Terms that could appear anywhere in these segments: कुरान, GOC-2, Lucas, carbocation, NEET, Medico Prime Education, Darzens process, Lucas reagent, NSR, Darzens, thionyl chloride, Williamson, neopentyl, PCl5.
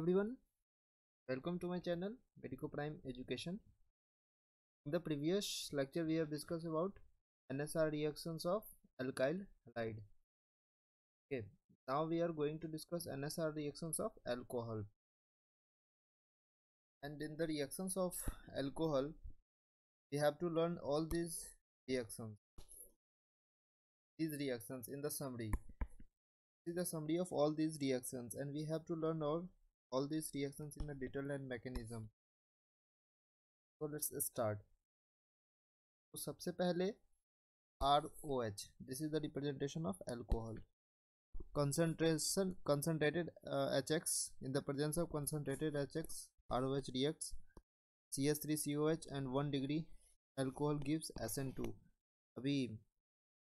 Hello everyone, welcome to my channel Medico Prime Education. In the previous lecture we have discussed about NSR reactions of alkyl halide. Okay, now we are going to discuss NSR reactions of alcohol. And in the reactions of alcohol we have to learn all these reactions. These reactions in the summary. This is the summary of all these reactions and we have to learn all these reactions in the detail and mechanism. So let's start. तो सबसे पहले ROH, this is the representation of alcohol. Concentrated HX, in the presence of concentrated HX, ROH reacts CH3COH and 1 degree alcohol gives SN2. अभी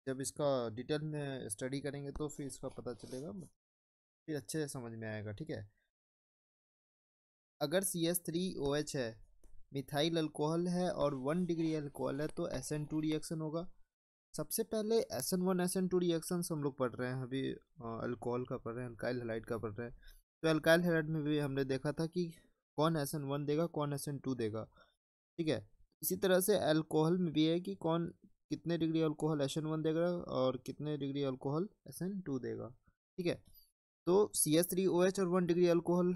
जब इसका detail में study करेंगे तो फिर इसका पता चलेगा, फिर अच्छे से समझ में आएगा. ठीक है, अगर CH3OH है, मिथाइल अल्कोहल है और 1 डिग्री अल्कोहल है तो SN2 रिएक्शन होगा. सबसे पहले SN1 SN2 रिएक्शन हम लोग पढ़ रहे हैं अभी, अल्कोहल का पढ़ रहे हैं, अल्काइल हैलाइड का पढ़ रहे हैं. तो अल्काइल हैलाइड में भी हमने देखा था कि कौन SN1 देगा, कौन SN2 देगा. ठीक है, इसी तरह से अल्कोहल में भी है कि कौन कितने डिग्री अल्कोहल SN1 देगा और कितने डिग्री अल्कोहल SN2 देगा. ठीक है, तो CH3OH और 1 डिग्री अल्कोहल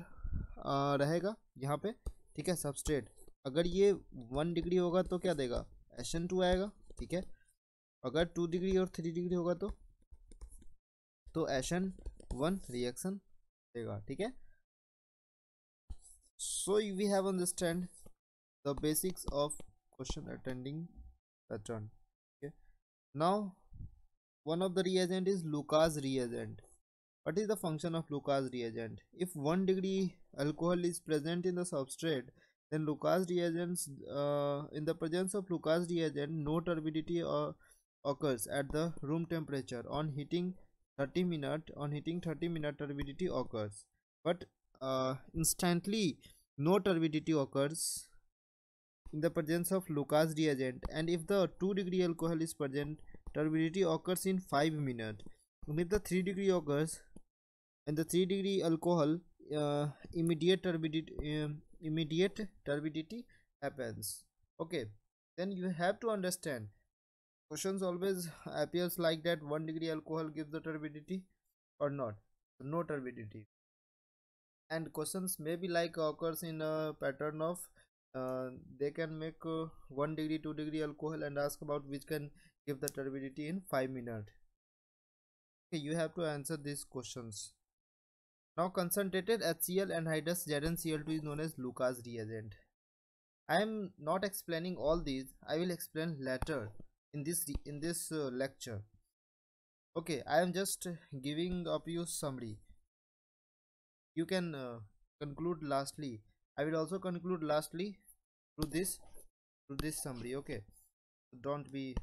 रहेगा यहाँ पे. ठीक है, सबस्ट्रेट अगर ये 1 डिग्री होगा तो क्या देगा, SN2 आएगा. ठीक है, अगर 2 डिग्री और 3 डिग्री होगा तो SN1 रिएक्शन देगा. ठीक है, so we have understand the basics of question attending pattern. Now, one of the reagent is Lucas reagent. What is the function of Lucas reagent? If 1 degree alcohol is present in the substrate, then Lucas reagents, in the presence of Lucas reagent, no turbidity occurs at the room temperature. On heating 30 minutes, turbidity occurs. But instantly, no turbidity occurs in the presence of Lucas reagent, and if the 2 degree alcohol is present, turbidity occurs in 5 minutes. And if the 3 degree occurs and the 3 degree alcohol, immediate turbidity happens. Okay, then you have to understand, questions always appears like that, 1 degree alcohol gives the turbidity or not, no turbidity. And questions may be like occurs in a pattern of they can make 1 degree 2 degree alcohol and ask about which can give the turbidity in 5 minutes. Okay, you have to answer these questions. Now concentrated HCl anhydrous ZnCl2 is known as Lucas reagent. I am not explaining all these, I will explain later in this lecture. Okay, I am just giving up you summary. You can conclude lastly. I will also conclude lastly through this summary. Okay, don't be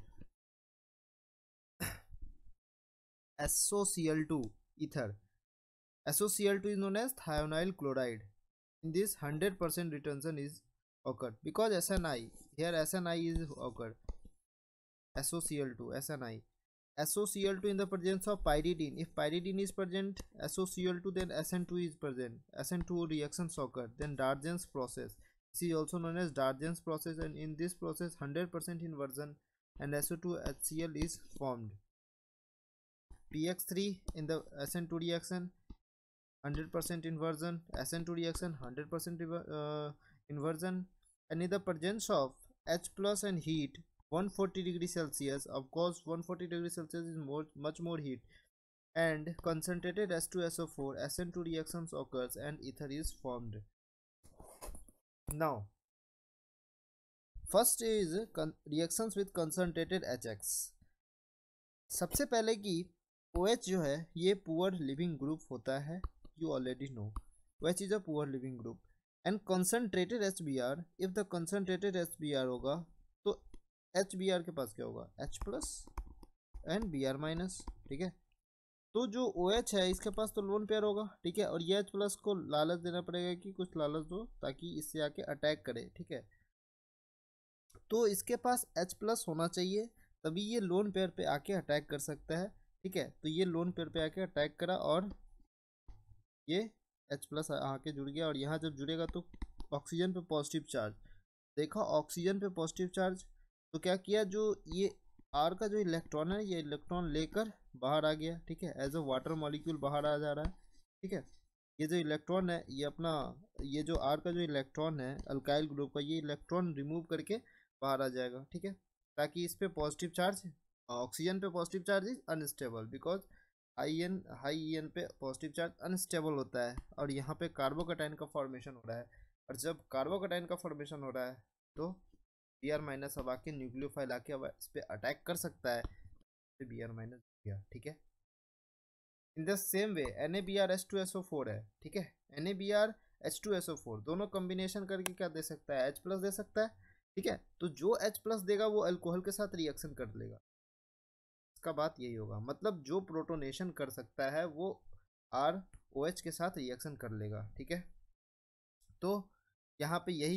SOCl2 ether. SOCl2 is known as thionyl chloride. In this, 100% retention is occurred because SNI here, SNI is occurred. SOCl2 SNI. SOCl2 in the presence of pyridine. If pyridine is present, SOCl2, then SN2 is present. SN2 reactions occur. Then Darzens process. This is also known as Darzens process, and in this process 100% inversion and SO2HCl is formed. PX3 in the SN2 reaction, 100% inversion. SN2 reaction, 100% inversion. And in the presence of H plus and heat, 140 degree Celsius, of course 140 degree Celsius is much more heat, and concentrated H2SO4, SN2 reactions occurs and ether is formed. Now first is reactions with concentrated HX. सबसे पहले कि OH जो है ये poor living group होता है, you already know OH is a poor living group, and concentrated HBr, if the concentrated HBr होगा तो HBr के पास क्या होगा, H plus and Br minus. ठीक है, तो जो OH है इसके पास तो लोन पेयर होगा. ठीक है, और ये H प्लस को लालच देना पड़ेगा कि कुछ लालच दो ताकि इससे आके अटैक करे. ठीक है, तो इसके पास H प्लस होना चाहिए तभी ये लोन पेयर पे आके अटैक कर सकता है. ठीक है, तो ये लोन पेयर पे आके अटैक करा और ये एच प्लस आके जुड़ गया और यहाँ जब जुड़ेगा तो ऑक्सीजन पे पॉजिटिव चार्ज, देखा ऑक्सीजन पे पॉजिटिव चार्ज, तो क्या किया जो ये आर का जो इलेक्ट्रॉन है ये इलेक्ट्रॉन लेकर बाहर आ गया, ठीक है, एज अ वाटर मॉलिक्यूल बाहर आ जा रहा है, ठीक है। ये जो इलेक्ट्रॉन है ये अपना ये जो आर का जो इलेक्ट्रॉन है अल्काइल ग्रुप का, ये इलेक्ट्रॉन रिमूव करके बाहर आ जाएगा, ठीक है, ताकि इस पे पॉजिटिव चार्ज, ऑक्सीजन पे positive charge is unstable because high E N पे पॉजिटिव चार्ज अनस्टेबल होता है। और यहाँ पे कार्बोकटाइन का फॉर्मेशन हो रहा है, और जब कार्बोकटाइन का फॉर्मेशन हो रहा है तो बी आर माइनस अब आके न्यूक्लियोफाइल आके अब इस पर अटैक कर सकता है, तो बी आर माइनस गया, ठीक है। In the same way NaBr H2SO4 है, ठीक है, NaBr H2SO4 दोनों कम्बिनेशन करके क्या दे सकता है, H प्लस दे सकता है, ठीक है। तो जो H प्लस देगा वो अल्कोहल के साथ रिएक्शन कर लेगा, इसका बात यही होगा, मतलब जो प्रोटोनेशन कर सकता है वो ROH के साथ रिएक्शन कर लेगा, ठीक है। तो यहाँ पे यही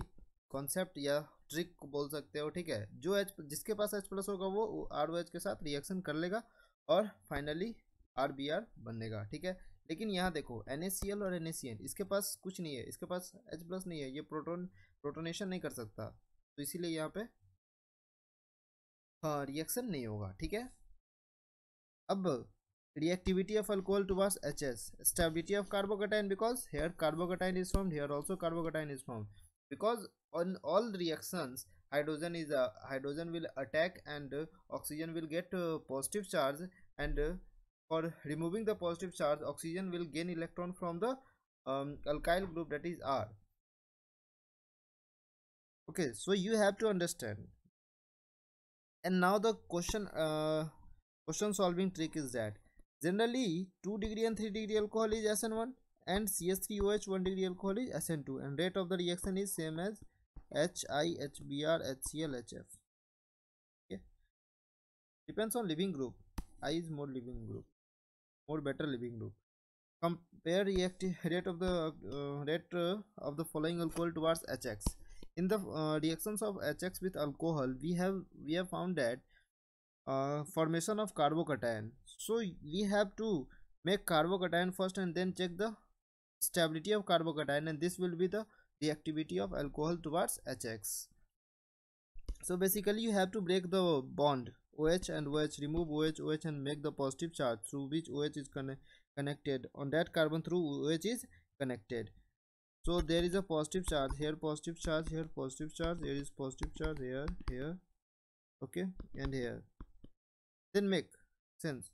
कॉन्सेप्ट या ट्रिक बोल सकते हो, ठीक है, जो H जिसके पास H प्लस होगा वो ROH के साथ रिएक्शन कर लेगा और फाइनली RBr बनेगा, ठीक है। लेकिन यहाँ देखो NaCl और NaCN इसके पास कुछ नहीं है, इसके पास H प्लस नहीं है, ये प्रोटोनेशन नहीं कर सकता, तो इसीलिए यहाँ पे हाँ रिएक्शन नहीं होगा, ठीक है। अब reactivity of alcohol towards HS, stability of carbocation because here carbocation is formed, here also carbocation is formed because on all reactions hydrogen will attack and oxygen will get positive charge and for removing the positive charge oxygen will gain electron from the alkyl group that is R. okay, so you have to understand. and now the question solving trick is that generally 2 degree and 3 degree alcohol is SN1 and CH3OH 1 degree alcohol is SN2 and rate of the reaction is same as HI, HBr, HCl, HF. okay, depends on leaving group. I is more leaving group, more better leaving group. Compare rate of the following alcohol towards HX. In the reactions of HX with alcohol, we have found that formation of carbocation. So we have to make carbocation first and then check the stability of carbocation, and this will be the reactivity of alcohol towards HX. So basically, you have to break the bond. OH and OH, remove OH, OH and make the positive charge through which OH is connected on that carbon through OH is connected. So there is a positive charge here, positive charge here, positive charge here, is positive charge here, here, okay, and here. Then make sense.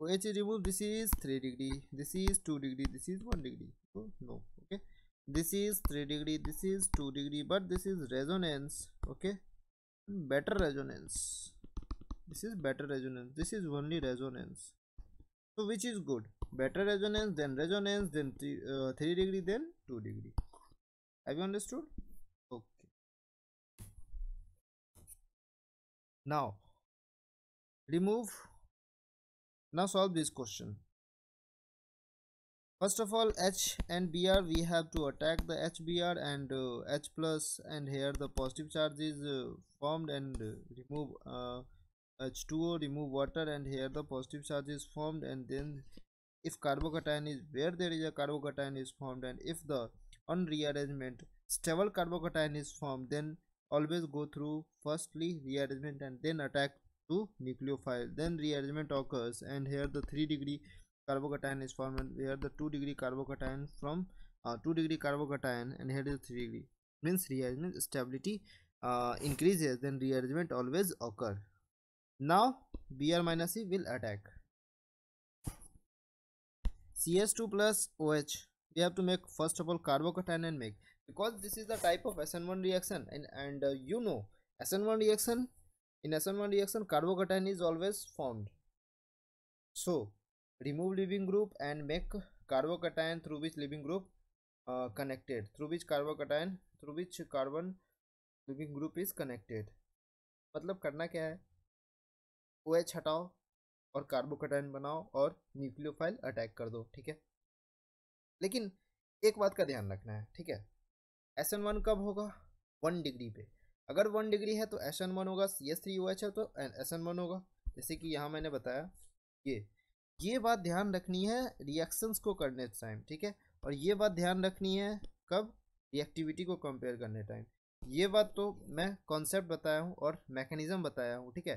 OH is removed. This is 3 degree. This is 2 degree. This is 1 degree. So no, okay. This is 3 degree. This is 2 degree. But this is resonance. Okay. Better resonance, this is better resonance, this is only resonance. So which is good, better resonance, then resonance, then 3 degree, then 2 degree. Have you understood? Okay, now remove, now solve this question. First of all, H and Br we have to attack the HBr and H plus, and here the positive charge is formed and remove H2O, remove water, and here the positive charge is formed, and then if carbocation is where there is a carbocation is formed, and if the on rearrangement stable carbocation is formed, then always go through firstly rearrangement and then attack to nucleophile, then rearrangement occurs, and here the 3 degree carbocation is formed, and here the 2 degree carbocation from 2 degree carbocation, and here is 3 degree, means rearrangement stability increases, then rearrangement always occur. Now Br minus E will attack CH2 plus OH. We have to make first of all carbocation and make, because this is the type of SN1 reaction, and you know SN1 reaction, in SN1 reaction carbocation is always formed. So remove leaving group and make carbocation through which leaving group connected, through which carbon leaving group is connected. मतलब करना क्या है, OH हटाओ और carbocation बनाओ और nucleophile attack कर दो, ठीक है। लेकिन एक बात का ध्यान रखना है, ठीक है, SN1 कब होगा, 1 डिग्री पे, अगर 1 डिग्री है तो SN1 होगा, CH3OH है तो SN1 होगा, जैसे कि यहाँ मैंने बताया ये ये बात ध्यान रखनी है रिएक्शंस को करने टाइम, ठीक है। और ये बात ध्यान रखनी है कब, रिएक्टिविटी को कंपेयर करने टाइम। ये बात तो मैं कॉन्सेप्ट बताया हूँ और मैकेनिज्म बताया हूँ, ठीक है।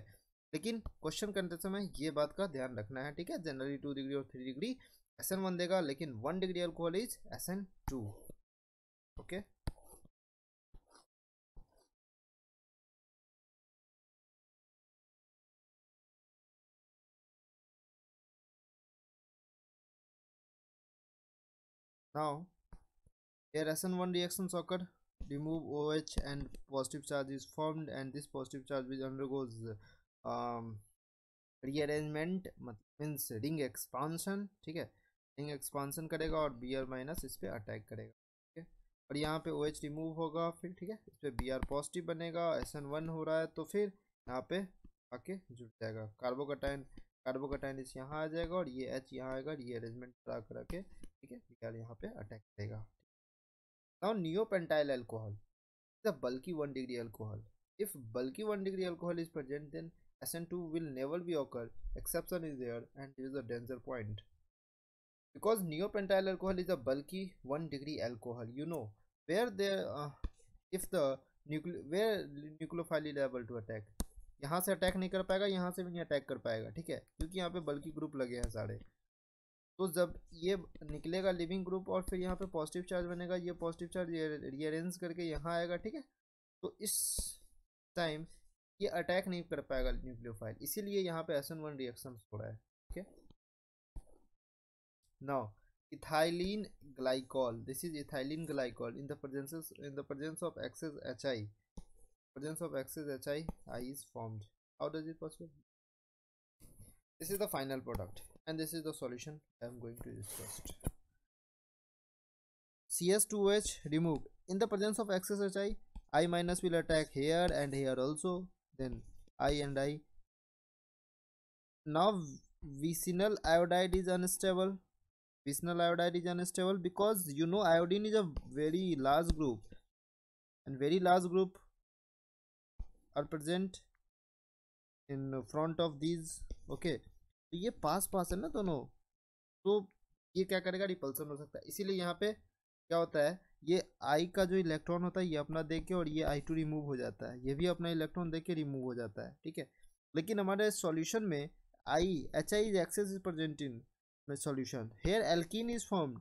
लेकिन क्वेश्चन करते समय ये बात का ध्यान रखना है, ठीक है। जनरली 2 डिग्री और 3 डिग्री SN1 देगा, लेकिन 1 degree alcohol is SN2, okay. Now, here SN1 reactions occur, remove OH and positive charge is formed and this positive charge which undergoes rearrangement means ring expansion, ठीक है। Ring expansion करेगा और Br minus इस पर attack करेगा, ठीक है। और यहाँ पे OH रिमूव होगा फिर, ठीक है। इस पर Br पॉजिटिव बनेगा, SN1 हो रहा है तो फिर यहाँ पे आके जुड़ जाएगा कार्बोकटाइन, कार्बोकटाइन इस यहाँ आ जाएगा और ये H यहाँ आएगा, रीअरेंजमेंट करा करा के, ठीक है। Br यहाँ पे अटैक करेगा। Now neopentyl alcohol is a bulky 1 degree alcohol. If bulky 1 degree alcohol is present then SN2 will never be occur, exception is there and it is a danger point. Because neopentyl alcohol is a bulky 1 degree alcohol, you know where there if the nucleophile is able to attack. यहाँ से attack नहीं कर पाएगा, यहाँ से भी नहीं attack कर पाएगा, ठीक है, क्योंकि यहाँ पे बल्की ग्रुप लगे हैं सारे। तो जब ये निकलेगा लिविंग ग्रुप और फिर यहाँ पे पॉजिटिव चार्ज बनेगा, ये पॉजिटिव चार्ज रिअरेंज करके यहाँ आएगा, ठीक है। तो इस टाइम ये अटैक नहीं कर पाएगा न्यूक्लियोफाइल, इसीलिए यहाँ पे SN1 रिएक्शन हो रहा है, ठीक है। Now ethylene glycol, this is ethylene glycol in the presence of excess HI, presence of excess HI is formed, how does it possible. This is the final product and this is the solution I am going to discuss. CS2H removed in the presence of excess HI, I minus will attack here and here also, then I and I. Now vicinal iodide is unstable, vicinal iodide is unstable because you know iodine is a very large group and very large group are present in front of these, okay. तो ये पास पास है ना दोनों, तो ये क्या करेगा, repulsion हो सकता है। इसीलिए यहाँ पे क्या होता है, ये I का जो इलेक्ट्रॉन होता है ये अपना देके और ये I2 रिमूव हो जाता है, ये भी अपना इलेक्ट्रॉन देके रिमूव हो जाता है, ठीक है। लेकिन हमारे सॉल्यूशन में HI is excess is present in solution, here alkene is formed,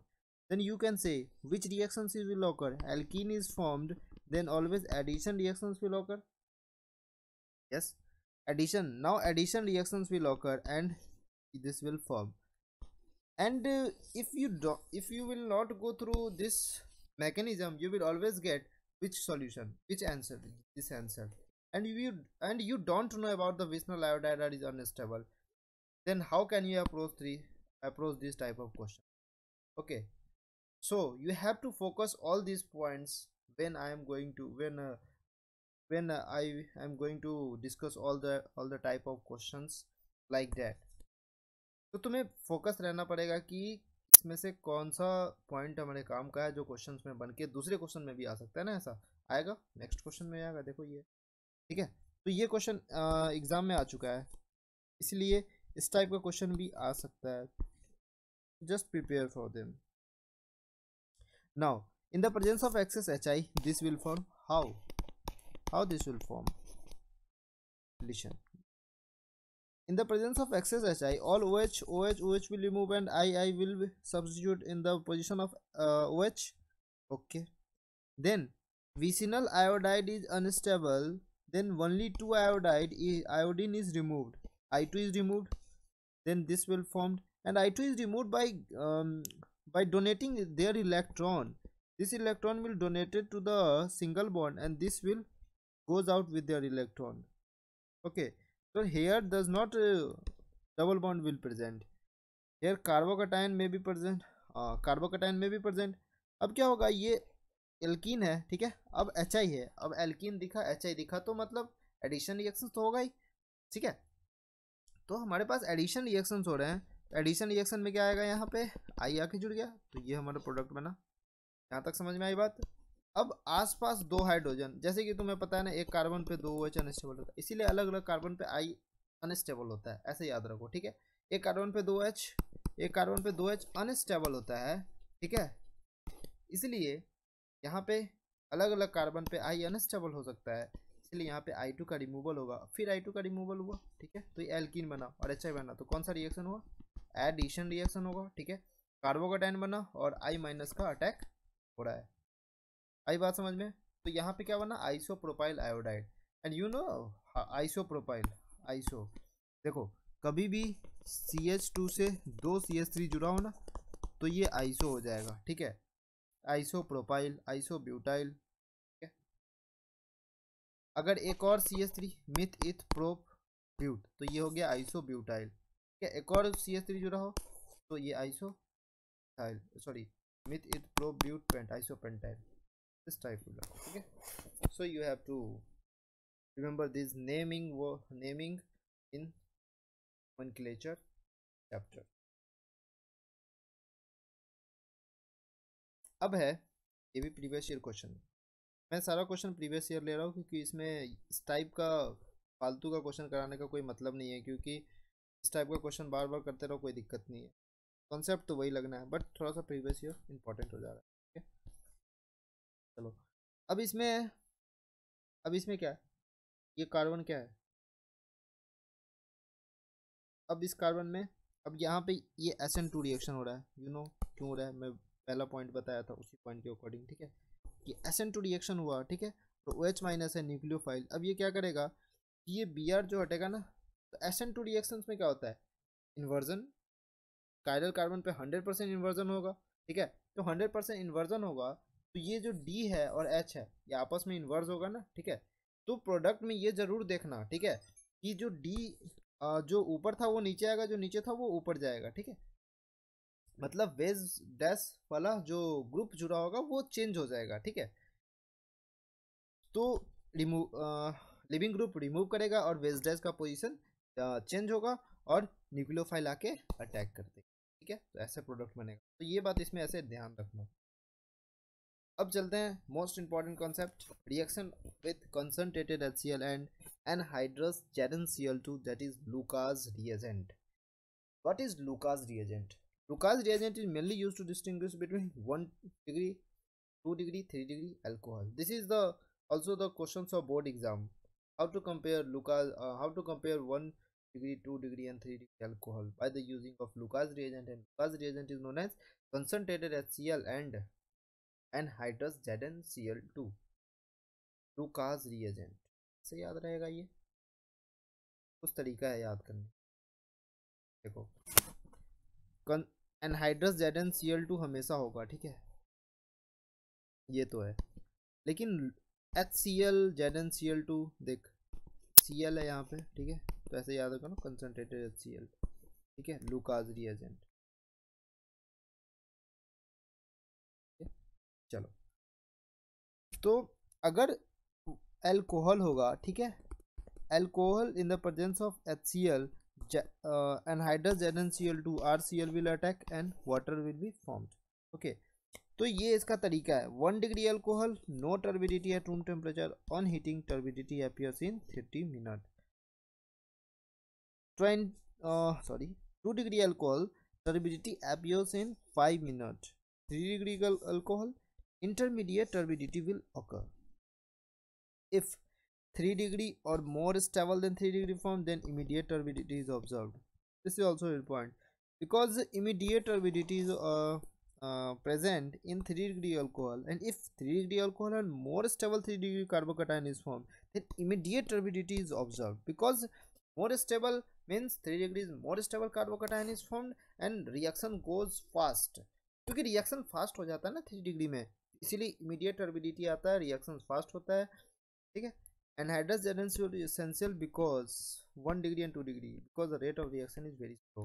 then you can say which reactions will occur, alkene is formed then always addition reactions will occur, yes addition. Now addition reactions will occur and this will form and if you will not go through this mechanism you will always get which solution, which answer, this answer, and you don't know about the vicinal iodide that is unstable, then how can you approach this type of question, okay. So you have to focus all these points when I am going to I am going to discuss all the type of questions like that. तो तुम्हें focus रहना पड़ेगा कि इसमें से कौन सा point हमारे काम का है, जो क्वेश्चंस में बन के दूसरे क्वेश्चन में भी आ सकता है ना, ऐसा आएगा नेक्स्ट क्वेश्चन में आएगा, देखो ये, ठीक है। तो ये क्वेश्चन एग्जाम में आ चुका है, इसलिए इस टाइप का क्वेश्चन भी आ सकता है, just prepare for them. Now in the presence of excess HI this will form, how this will form, listen. In the presence of excess HI, all OH will remove and I will be substitute in the position of OH. Okay. Then vicinal iodide is unstable. Then only two iodine is removed. I2 is removed. Then this will formed and I2 is removed by donating their electron. This electron will donated to the single bond and this will goes out with their electron. Okay. So here does not double bond will present. Here carbocation may be present, carbocation may be present. अब क्या होगा, ये alkene है, ठीक है। अब HI है, अब एल्कीन दिखा, HI दिखा, तो मतलब एडिशन रिएक्शन तो होगा ही, ठीक है। तो हमारे पास एडिशन रिएक्शन हो रहे हैं, एडिशन रिएक्शन में क्या आएगा, यहाँ पे I आके जुड़ गया तो ये हमारा प्रोडक्ट बना। यहाँ तक समझ में आई बात। अब आसपास दो हाइड्रोजन, जैसे कि तुम्हें पता है ना, एक कार्बन पे दो OH अनस्टेबल होता है, इसीलिए अलग अलग कार्बन पे I अनस्टेबल होता है, ऐसे याद रखो ठीक है। एक कार्बन पे 2H, एक कार्बन पे 2H अनस्टेबल होता है ठीक है। इसलिए यहाँ पे अलग अलग कार्बन पे I अनस्टेबल हो सकता है, इसलिए यहाँ पे I2 का रिमूवल होगा, फिर I2 का रिमूवल हुआ ठीक है। तो ये एल्कीन बना और HI बना, तो कौन सा रिएक्शन हुआ? एडिशन रिएक्शन होगा ठीक है। कार्बोकैटायन बना और I माइनस का अटैक हो रहा है, आई बात समझ में। तो यहाँ पे क्या बना? Isopropyl iodide. And you know isopropyl, iso देखो कभी भी CH2 से 2CH3 जुड़ा हो ना तो ये आइसो हो जाएगा ठीक है। आइसोप्रोपाइल, आइसोब्यूटाइल ठीक है। अगर एक और CH3 myth eth prop but तो ये हो गया आइसोब्यूटाइल ठीक है। एक और CH3 जुड़ा हो तो ये isoethyl, sorry meth eth prop but pent isopentyl इस टाइप का ठीक है। So you have to remember this naming, वो नेमिंग इन nomenclature chapter। अब है ये भी प्रीवियस ईयर क्वेश्चन, मैं सारा क्वेश्चन प्रीवियस ईयर ले रहा हूँ क्योंकि इसमें इस टाइप का फालतू का क्वेश्चन कराने का कोई मतलब नहीं है, क्योंकि इस टाइप का क्वेश्चन बार बार करते रहो कोई दिक्कत नहीं है, कॉन्सेप्ट तो वही लगना है, बट थोड़ा सा प्रीवियस ईयर इंपॉर्टेंट हो जा रहा है ठीक है। चलो अब इसमें क्या है, ये कार्बन क्या है, अब इस कार्बन में अब यहाँ पे ये SN2 रिएक्शन हो रहा है, यू नो क्यों हो रहा है, मैं पहला पॉइंट बताया था उसी पॉइंट के अकॉर्डिंग ठीक है। कि SN2 रिएक्शन हुआ ठीक है, तो OH माइनस है न्यूक्लियोफाइल। अब ये क्या करेगा, ये Br जो हटेगा ना, तो SN2 रिएक्शंस में क्या होता है, इन्वर्जन, कायरल कार्बन पे 100% इन्वर्जन होगा ठीक है। तो 100% इन्वर्जन होगा तो ये जो D है और H है ये आपस में इन्वर्स होगा ना ठीक है। तो प्रोडक्ट में ये ज़रूर देखना ठीक है कि जो D जो ऊपर था वो नीचे आएगा, जो नीचे था वो ऊपर जाएगा ठीक है। मतलब बेस डैश वाला जो ग्रुप जुड़ा होगा वो चेंज हो जाएगा ठीक है। तो लिविंग ग्रुप रिमूव करेगा और बेस डैश का पोजीशन चेंज होगा और न्यूक्लियोफाइल आके अटैक कर देगा ठीक है। तो ऐसे प्रोडक्ट बनेगा, तो ये बात इसमें ऐसे ध्यान रखना। अब चलते हैं most important concept, reaction with concentrated HCl and anhydrous चैरन Cl2, that is Lucas reagent. What is Lucas reagent? Lucas reagent is mainly used to distinguish between 1 degree, 2 degree, 3 degree alcohol. This is the also the questions of board exam, how to compare 1 degree, 2 degree and 3 degree alcohol by the using of Lucas reagent. And Lucas reagent is known as concentrated HCl and anhydrous Z N Cl2, Lucas reagent से याद रहेगा। ये कुछ तरीका है याद करने, देखो एनहाइड्रस ज़ेडन Cl2 हमेशा होगा ठीक है, ये तो है। लेकिन HCl ज़ेडन Cl2 देख Cl है यहाँ पे ठीक है, तो ऐसे याद रखना कंसनट्रेटेड HCl ठीक है, लुकास रिएजेंट। चलो तो अगर एल्कोहल होगा ठीक है, alcohol in the presence of HCl anhydrous Z N Cl2 RCl will attack and water will be formed okay. तो ये इसका तरीका है, 1 degree alcohol, no turbidity at room temperature, on heating turbidity appears in 30 minute. 2 degree alcohol, turbidity appears in 5 minute. 3 degree alcohol, intermediate turbidity will occur if 3 degree or more stable than 3 degree form, then immediate turbidity is observed. This is also a point because immediate turbidity is present in 3 degree alcohol, and if 3 degree alcohol and more stable 3 degree carbocation is formed, then immediate turbidity is observed because more stable means 3 degrees more stable carbocation is formed and reaction goes fast, क्योंकि reaction fast हो जाता है ना 3 degree में, इसीलिए immediate turbidity आता है, reaction fast होता है ठीक है। Anhydrous Z N Cl2 is essential because 1 degree and 2 degree, because the rate of reaction is very slow,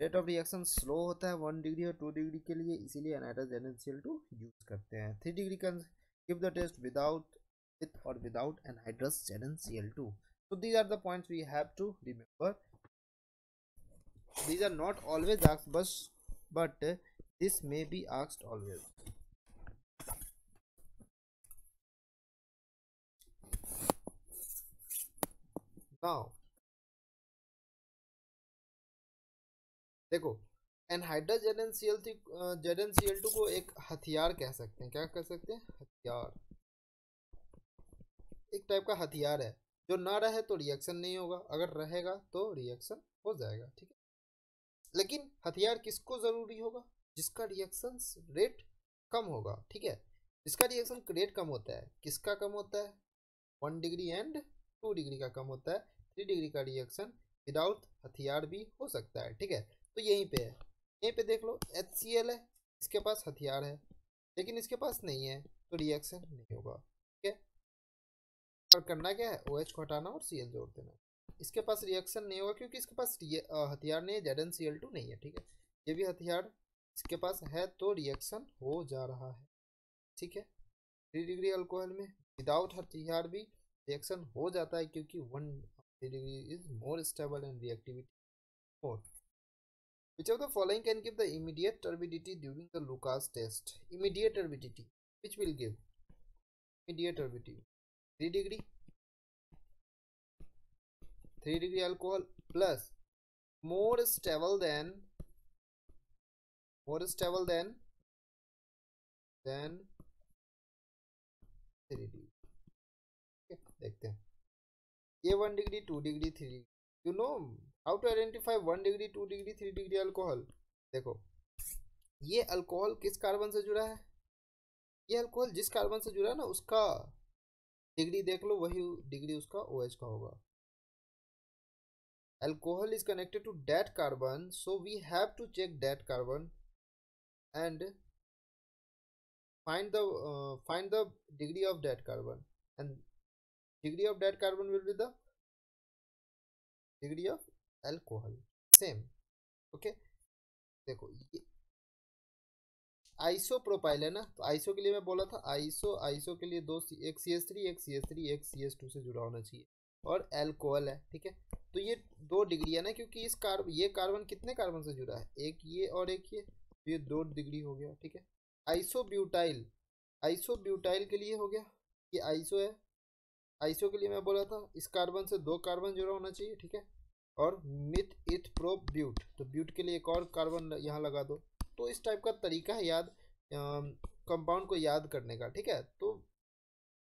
rate of reaction slow होता है 1 डिग्री और 2 डिग्री के लिए, इसीलिए एनहाइड्रस ज़ेडन Cl2 यूज करते हैं। 3 degree can give the test with और without anhydrous Z N Cl2। So these are the points we have to remember, these are not always asked but this may be asked always. Now देखो anhydrous ZnCl2 को एक हथियार कह सकते हैं। क्या कह सकते हैं? हथियार, एक टाइप का हथियार है जो ना रहे तो रिएक्शन नहीं होगा, अगर रहेगा तो रिएक्शन हो जाएगा। ठीक है, लेकिन हथियार किसको जरूरी होगा? जिसका रिएक्शन रेट कम होगा। ठीक है, इसका रिएक्शन रेट कम होता है। किसका कम होता है? 1 डिग्री एंड 2 डिग्री का कम होता है। 3 डिग्री का रिएक्शन विदाउट हथियार भी हो सकता है। ठीक है, तो यहीं पे है, यहीं पे देख लो HCl है, इसके पास हथियार है लेकिन इसके पास नहीं है तो रिएक्शन नहीं होगा। ठीक है, और करना क्या है? OH को हटाना और Cl जोड़ देना। इसके पास रिएक्शन नहीं होगा क्योंकि इसके पास हथियार नहीं है, ZnCl2 नहीं है। ठीक है, ये भी हथियार इसके पास है तो रिएक्शन हो जा रहा है। ठीक है, 3 डिग्री अल्कोहल में विदाउट हथियार भी रिएक्शन हो जाता है क्योंकि 1 degree is more stable and reactivity more. Which of the following can give the immediate turbidity during the Lucas test? Immediate turbidity, which will give immediate turbidity? 3 degree alcohol plus more stable than 3 degree. देखते हैं ये 1 degree 2 degree 3 degree. You know how to identify 1 degree 2 degree 3 degree alcohol. देखो ये alcohol किस carbon से जुड़ा है? ये अल्कोहल जिस कार्बन से जुड़ा है ना उसका डिग्री देख लो, वही डिग्री उसका OH का होगा। Alcohol is connected to that carbon, so we have to check that carbon and find the degree of that carbon, and degree of that carbon will be the degree of alcohol, same, okay? देखो ये isopropyl है ना, तो iso के लिए मैं बोला था आइसो के लिए दो एक CH3 एक CH3 एक CH2 से जुड़ा होना चाहिए, और एल्कोहल है। ठीक है, तो ये 2 डिग्री है ना क्योंकि इस ये कार्बन कितने कार्बन से जुड़ा है? एक ये और एक ये 2 डिग्री हो गया। ठीक है, आइसोब्यूटाइल के लिए हो गया, ये आइसो है, आइसो के लिए मैं बोला था इस कार्बन से 2 कार्बन जुड़ा होना चाहिए। ठीक है, और मिथ इथ प्रोप ब्यूट, तो ब्यूट के लिए एक और कार्बन यहाँ लगा दो। तो इस टाइप का तरीका है याद कंपाउंड को याद करने का। ठीक है, तो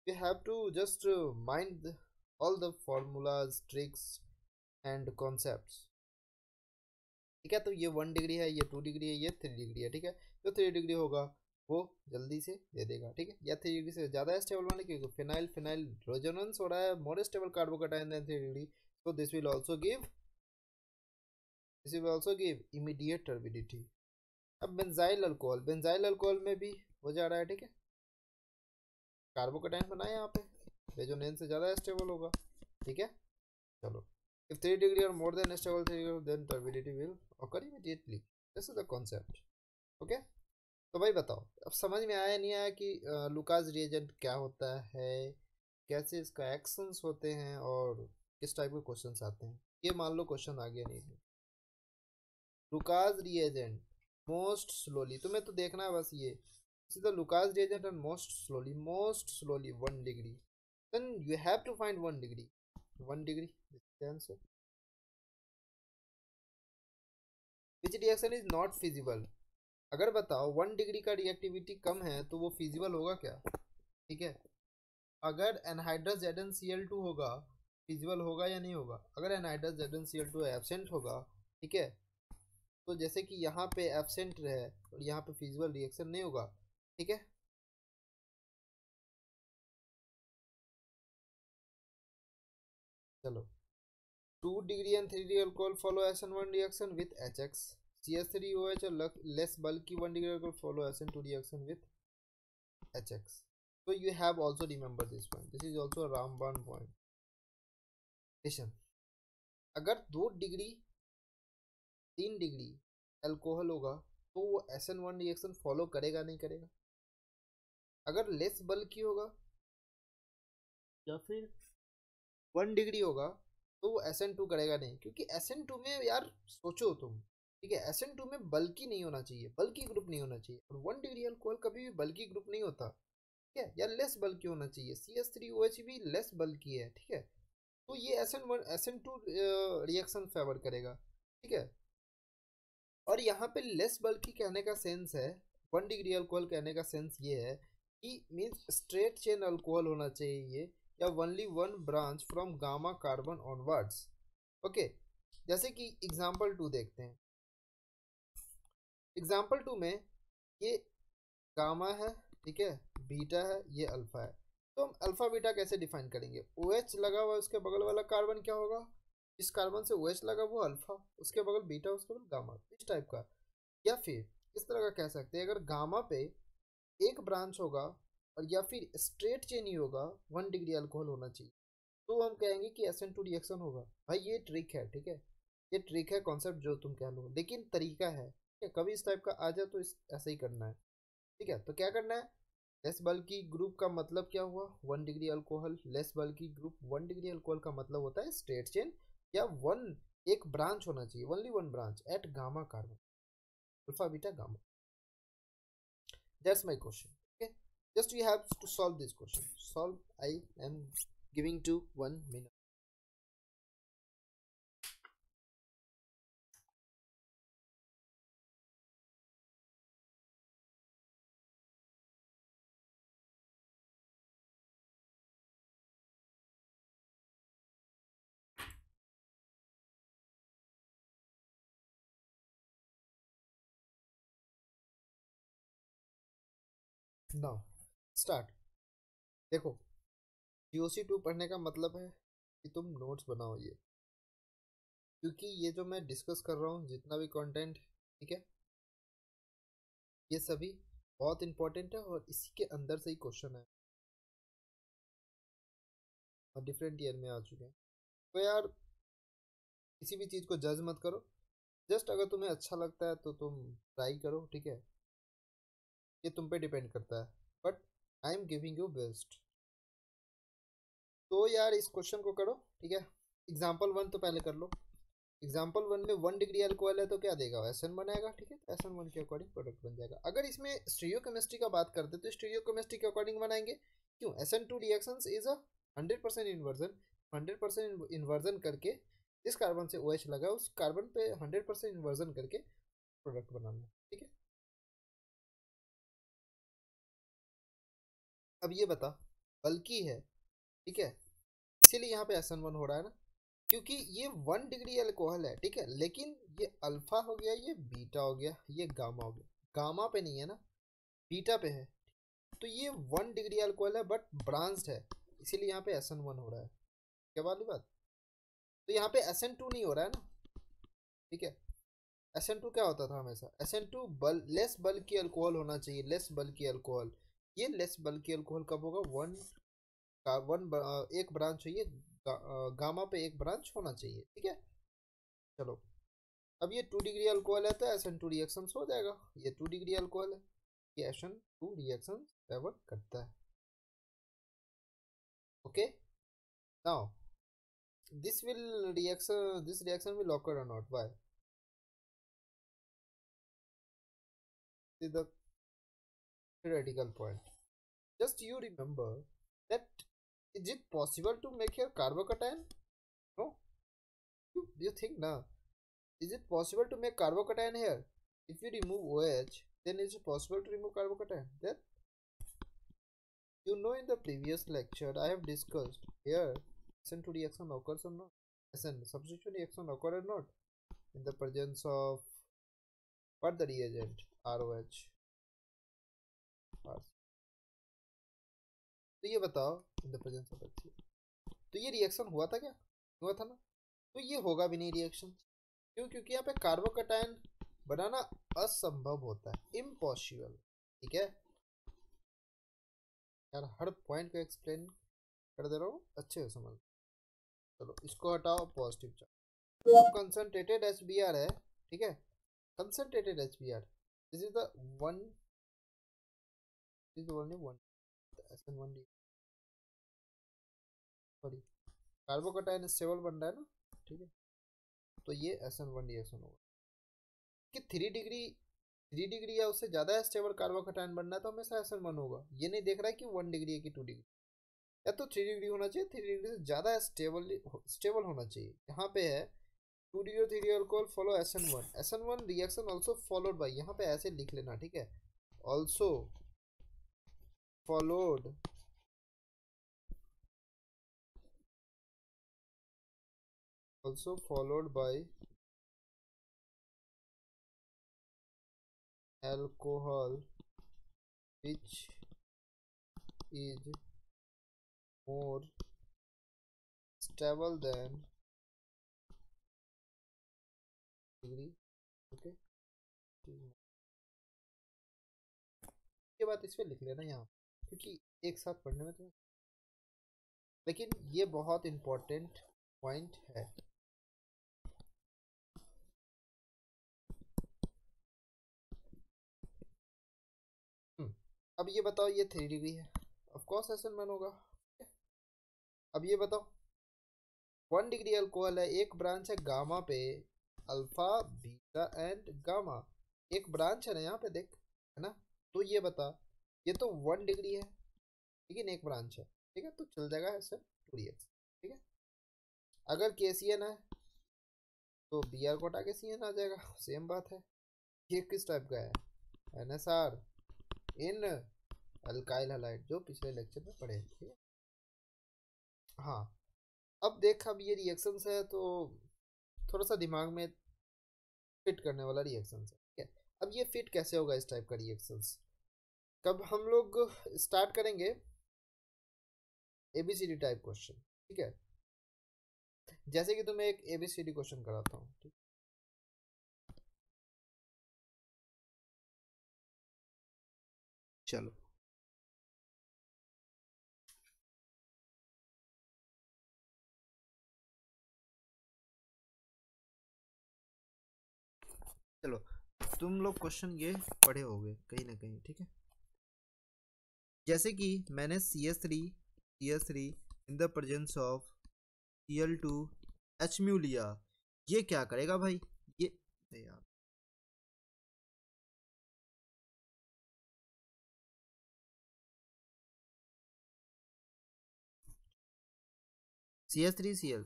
we have to just mind all the formulas tricks and concepts. ठीक है, तो ये 1 डिग्री है, ये 2 डिग्री है, ये 3 डिग्री है। ठीक है, तो 3 डिग्री होगा वो जल्दी से दे देगा। ठीक है, या 3 डिग्री से ज़्यादा स्टेबल माने क्योंकि फिनाइल रेजोनेंस हो रहा है, more stable carbocation then 3 degree, तो this will also give immediate turbidity. अब बेंजाइल अल्कोहल में भी हो जा रहा है। ठीक है, कार्बोकैटायन बनाए यहाँ पे, रेजोनेंस से ज़्यादा स्टेबल होगा। ठीक है, चलो, if 3 degree or more than stable 3 degree then turbidity will occur immediately, this is the concept, okay? तो भाई बताओ अब समझ में आया नहीं आया कि लुकास रिएजेंट क्या होता है, कैसे इसका एक्शंस होते हैं और किस टाइप के क्वेश्चंस आते हैं। ये मान लो क्वेश्चन आ गया नहीं है लुकास रिएजेंट मोस्ट स्लोली, तुम्हें तो देखना है बस ये सीधा Lucas reagent and most slowly 1 degree, then you have to find 1 degree answer. Which reaction is not feasible? अगर बताओ 1 डिग्री का रिएक्टिविटी कम है तो वो फिजिबल होगा क्या? ठीक है, अगर एनहाइड्रस ZnCl2 होगा फिजिबल होगा या नहीं होगा? अगर एनहाइड्रस ZnCl2 एब्सेंट होगा, ठीक है, तो जैसे कि यहाँ पे एब्सेंट रहे और यहाँ पे फिजिबल रिएक्शन नहीं होगा। ठीक है, चलो 2 degree and 3 degree alcohol follow SN1 reaction with HX, CH3OH और less bulky 1 degree alcohol follow SN2 reaction with HX. So you have also remembered this point. This is also a Ramban point. Listen, अगर 2 degree 3 degree alcohol होगा तो वो SN1 reaction follow करेगा नहीं करेगा? अगर less बल्की होगा या फिर 1 डिग्री होगा तो वो SN2 करेगा नहीं, क्योंकि SN2 में यार सोचो तुम, ठीक है, SN2 में बल्कि नहीं होना चाहिए, बल्कि ग्रुप नहीं होना चाहिए, और 1 डिग्री अल्कोहल कभी भी बल्कि ग्रुप नहीं होता। ठीक है, या लेस बल्कि होना चाहिए, CH3OH भी लेस बल्कि है। ठीक है, तो ये SN1 SN2 रिएक्शन फेवर करेगा। ठीक है, और यहाँ पे लेस बल्की कहने का सेंस है, 1 डिग्री अल्कोहल कहने का सेंस ये है कि मीन्स स्ट्रेट चेन अल्कोहल होना चाहिए ये, या only one branch from gamma carbon onwards. Okay, जैसे कि एग्जाम्पल 2 देखते हैं। एग्जाम्पल 2 में ये गामा है, ठीक है, बीटा है, ये अल्फा है। तो हम अल्फा बीटा कैसे डिफाइन करेंगे? OH लगा हुआ, उसके बगल वाला कार्बन क्या होगा? इस कार्बन से OH लगा, वो अल्फा, उसके बगल बीटा, उसके बगल गामा, इस टाइप का। या फिर इस तरह का कह सकते हैं, अगर गामा पे एक ब्रांच होगा और या फिर स्ट्रेट चेन ही होगा, 1 डिग्री अल्कोहल होना चाहिए, तो हम कहेंगे कि SN2 रिएक्शन होगा। भाई ये ट्रिक है, ठीक है, ये ट्रिक है, कॉन्सेप्ट जो तुम कह लो, लेकिन तरीका है। कभी इस टाइप का आ जाए तो ऐसे ही करना है, ठीक है। तो क्या करना है, लेस बल्की ग्रुप का मतलब क्या हुआ? 1 डिग्री अल्कोहल। लेस बल्की ग्रुप 1 डिग्री अल्कोहल का मतलब होता है स्ट्रेट चेन या एक ब्रांच होना चाहिए, only one branch at gamma carbon, alpha beta gamma. That's my question. Okay, just we have to solve this question. Solve. I am giving to 1 minute. Now start. देखो, GOC-2 पढ़ने का मतलब है कि तुम नोट्स बनाओ ये, क्योंकि ये जो मैं डिस्कस कर रहा हूँ जितना भी कंटेंट, ठीक है, ये सभी बहुत इंपॉर्टेंट है और इसी के अंदर से ही क्वेश्चन है और डिफरेंट ईयर में आ चुके हैं। तो यार किसी भी चीज़ को जज मत करो, जस्ट अगर तुम्हें अच्छा लगता है तो तुम ट्राई करो, ठीक है, ये तुम पे डिपेंड करता है, but I am giving you best. तो यार इस क्वेश्चन को करो, ठीक है। एग्जाम्पल 1 तो पहले कर लो। एग्जाम्पल 1 में 1 डिग्री अल्कोहल है तो क्या देगा? SN1 बनाएगा, ठीक है, SN1 के अकॉर्डिंग प्रोडक्ट बन जाएगा। अगर इसमें स्टीरियो केमिस्ट्री का बात करते तो स्टीरियो केमिस्ट्री के अकॉर्डिंग बनाएंगे। क्यों? SN2 reactions is a 100% inversion. 100% inversion करके जिस कार्बन से OH लगा उस कार्बन पे 100% इन्वर्जन करके प्रोडक्ट बनाना, ठीक है। अब ये बता, बल्कि है, ठीक है, इसीलिए यहाँ पे SN1 हो रहा है ना, क्योंकि ये 1 डिग्री अल्कोहल है, ठीक है, लेकिन ये अल्फा हो गया, ये बीटा हो गया, ये गामा हो गया। गामा पे नहीं है ना, बीटा पे है, तो ये 1 डिग्री अल्कोहल है बट ब्रांच्ड है, इसीलिए यहाँ पे SN1 हो रहा है। क्या वाली बात? तो यहाँ पे SN2 नहीं हो रहा है ना, ठीक है। SN2 क्या होता था हमेशा? SN2 लेस बल्कि अल्कोहल होना चाहिए, लेस बल्कि अल्कोहल। ये लेस बल्कि अल्कोहल कब होगा? एक ब्रांच चाहिए, गामा पे एक ब्रांच होना चाहिए, ठीक है। चलो, अब ये 2 डिग्री अल्कोहल है तो SN2 रिएक्शंस हो जाएगा। ये 2 डिग्री अल्कोहल है, ये SN2 रिएक्शंस डाइवर्ट करता है। Okay, now this reaction will occur और not by the theoretical point. Just you remember that is it possible to make here carbocation? No. You think na? Is it possible to make carbocation here? If you remove OH, then is it possible to remove carbocation? That you know in the previous lecture I have discussed here. SN2 reaction occurs or not? SN substitution reaction occurs or not? In the presence of what the reagent? ROH. तो ये बताओ, तो ये reaction हुआ था क्या? हुआ था ना, तो ये होगा भी नहीं रिएक्शन। क्यों? क्योंकि यहाँ पे कार्बोकैटायन बनाना असंभव होता है, इम्पॉसिबल, ठीक है। यार हर पॉइंट को एक्सप्लेन कर दे रहा हूँ, अच्छे से समझ। चलो इसको हटाओ, पॉजिटिव चार्ज, कंसंट्रेटेड HBr है, ठीक है, concentrated HBr। This is the one, carbocation stable बन रहा है ना, ठीक है, तो ये SN1 रिएक्शन होगा। कि 3 डिग्री या उससे ज़्यादा स्टेबल कार्बोकैटायन बनना है तो हमेशा SN1 होगा। ये नहीं देख रहा है कि 1 डिग्री है कि 2 डिग्री, या तो 3 डिग्री होना चाहिए, 3 डिग्री से ज़्यादा स्टेबल होना चाहिए। यहाँ पे है 2-dihydrothene alcohol follow SN1 SN1 reaction also followed by, यहाँ पे ऐसे लिख लेना ठीक है, also followed by alcohol which is more stable than degree, okay? ये बात इस पे लिख लेना यहाँ, क्योंकि एक साथ पढ़ने में तो, लेकिन ये बहुत इम्पोर्टेंट पॉइंट है। अब ये बताओ ये 3 डिग्री है, ऑफ कोर्स SN1 होगा। अब ये बताओ 1 डिग्री अल्कोहल है, एक ब्रांच है गामा पे, अल्फा बीटा एंड गामा, एक ब्रांच है ना यहाँ पे देख, है ना। तो ये बता, ये तो 1 डिग्री है लेकिन एक ब्रांच है, ठीक है, तो चल जाएगा ऐसे 2 रिएक्शन, ठीक है। अगर KCN है तो BR कोटा KCN आ जाएगा, सेम बात है। ये किस टाइप का है, NSR इन अल्काइल हैलाइड, जो पिछले लेक्चर में पढ़े थे। हाँ अब देख, अब ये रिएक्शंस है तो थोड़ा सा दिमाग में फिट करने वाला रिएक्शंस है, ठीक है। अब ये फिट कैसे होगा इस टाइप का रिएक्शंस, कब हम लोग स्टार्ट करेंगे ABCD टाइप क्वेश्चन, ठीक है। जैसे कि तुम्हें एक ABCD क्वेश्चन कराता हूँ, ठीक है? चलो चलो, तुम लोग क्वेश्चन ये पढ़े होंगे कहीं ना कहीं, ठीक है। जैसे कि मैंने CH3 in the presence of Cl2Hμ लिया, ये क्या करेगा भाई, ये यार CH3Cl,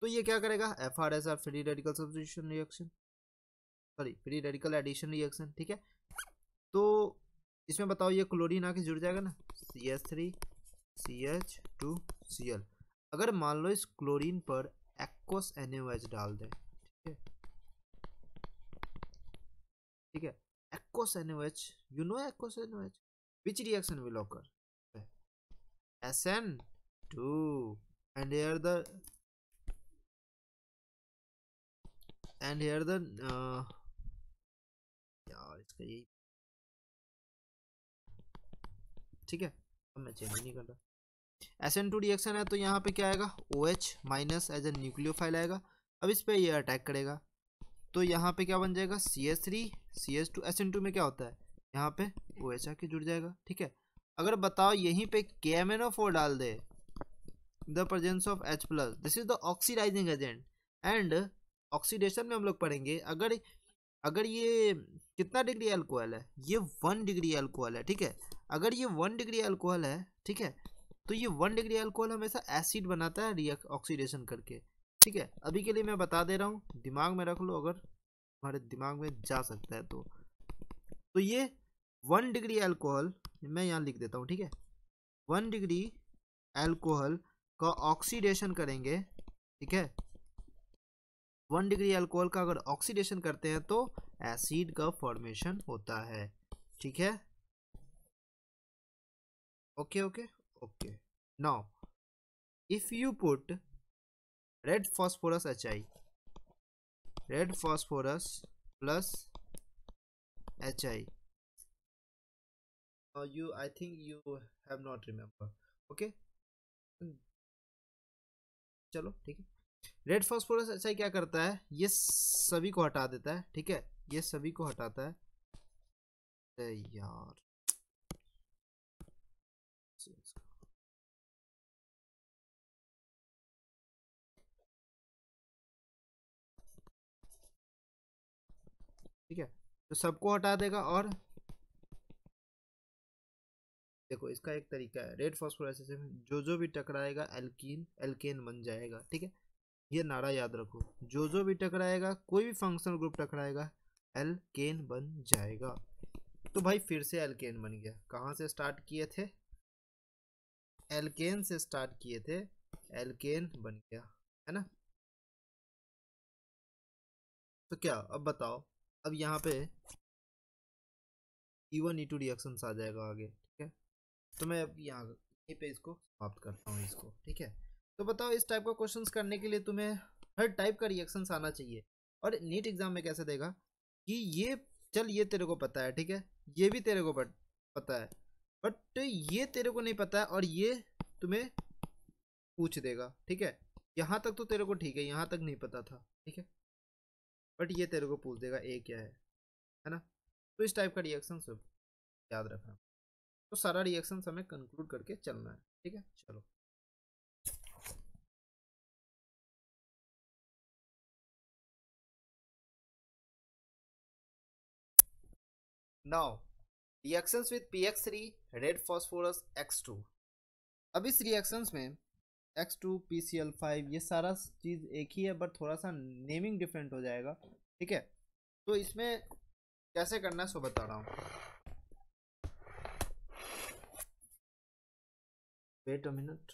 तो ये क्या करेगा, FRSR free radical substitution reaction, sorry free radical addition reaction, ठीक है। तो इसमें बताओ ये क्लोरीन आके जुड़ जाएगा ना, CH3CH2Cl। अगर मान लो इस क्लोरीन पर एक्वस NaOH डाल दें, ठीक है aqueous NaOH, you know aqueous NaOH, which reaction will occur, SN2 and here the यार इसका यही, ठीक है, मैं चेंज नहीं कर रहा। SN2 रिएक्शन है तो यहाँ पे क्या आएगा, OH minus as a nucleophile आएगा। अब इस पे ये अटैक करेगा तो यहाँ पे क्या बन जाएगा, CH3 CH2। SN2 में क्या होता है, यहाँ पे OH आके जुड़ जाएगा, ठीक है। अगर बताओ यहीं पे KMnO4 डाल दे the presence of H plus, this is the oxidising agent, and oxidation में हम लोग पढ़ेंगे। अगर ये कितना डिग्री अल्कोहल है, ये 1 डिग्री अल्कोहल है, ठीक है। अगर ये 1 डिग्री अल्कोहल है, ठीक है, तो ये 1 डिग्री अल्कोहल हमेशा एसिड बनाता है रिएक्ट ऑक्सीडेशन करके, ठीक है। अभी के लिए मैं बता दे रहा हूँ, दिमाग में रख लो, अगर हमारे दिमाग में जा सकता है तो। तो ये 1 डिग्री अल्कोहल मैं यहाँ लिख देता हूँ, ठीक है, 1 डिग्री अल्कोहल का ऑक्सीडेशन करेंगे, ठीक है। 1 डिग्री अल्कोहल का अगर ऑक्सीडेशन करते हैं तो एसिड का फॉर्मेशन होता है, ठीक है। Okay okay okay, now if you put red phosphorus HI, red phosphorus plus HI, you I think you have not remember, okay चलो ठीक है। रेड फॉस्फोरस HI क्या करता है, ये सभी को हटा देता है, ठीक है, ये सभी को हटाता है यार, ठीक है, तो सबको हटा देगा। और देखो इसका एक तरीका है, रेड फॉस्फोरस जो भी टकराएगा एल्कीन बन जाएगा, ठीक है। ये नारा याद रखो, जो भी टकराएगा, कोई भी फंक्शनल ग्रुप टकराएगा, एल्केन बन जाएगा। तो भाई फिर से एल्केन बन गया। कहाँ से स्टार्ट किए थे? एल्केन से स्टार्ट किए थे, एल्केन बन गया, है ना। तो क्या अब बताओ, अब यहाँ पे E1 E2 रिएक्शन आ जाएगा आगे, ठीक है। तो मैं अब यहाँ पे इसको समाप्त करता हूँ इसको, ठीक है। तो बताओ इस टाइप का क्वेश्चंस करने के लिए तुम्हें हर टाइप का रिएक्शंस आना चाहिए। और नीट एग्जाम में कैसे देगा कि ये चल ये तेरे को पता है, ठीक है, ये भी तेरे को पता है, बट ये तेरे को नहीं पता है और ये तुम्हें पूछ देगा, ठीक है। यहाँ तक तो तेरे को ठीक है, यहाँ तक नहीं पता था, ठीक है, बट ये तेरे को पूछ देगा ए क्या है ना। तो इस टाइप का रिएक्शन सब याद रखना। तो सारा रिएक्शन हमें कंक्लूड करके चलना है, ठीक है। चलो now reactions with PX3 red phosphorus X2। अब इस रिएक्शंस में X2 PCl5 ये सारा चीज़ एक ही है, बट थोड़ा सा नेमिंग डिफरेंट हो जाएगा, ठीक है। तो इसमें कैसे करना है सो बता रहा हूँ, wait a minute.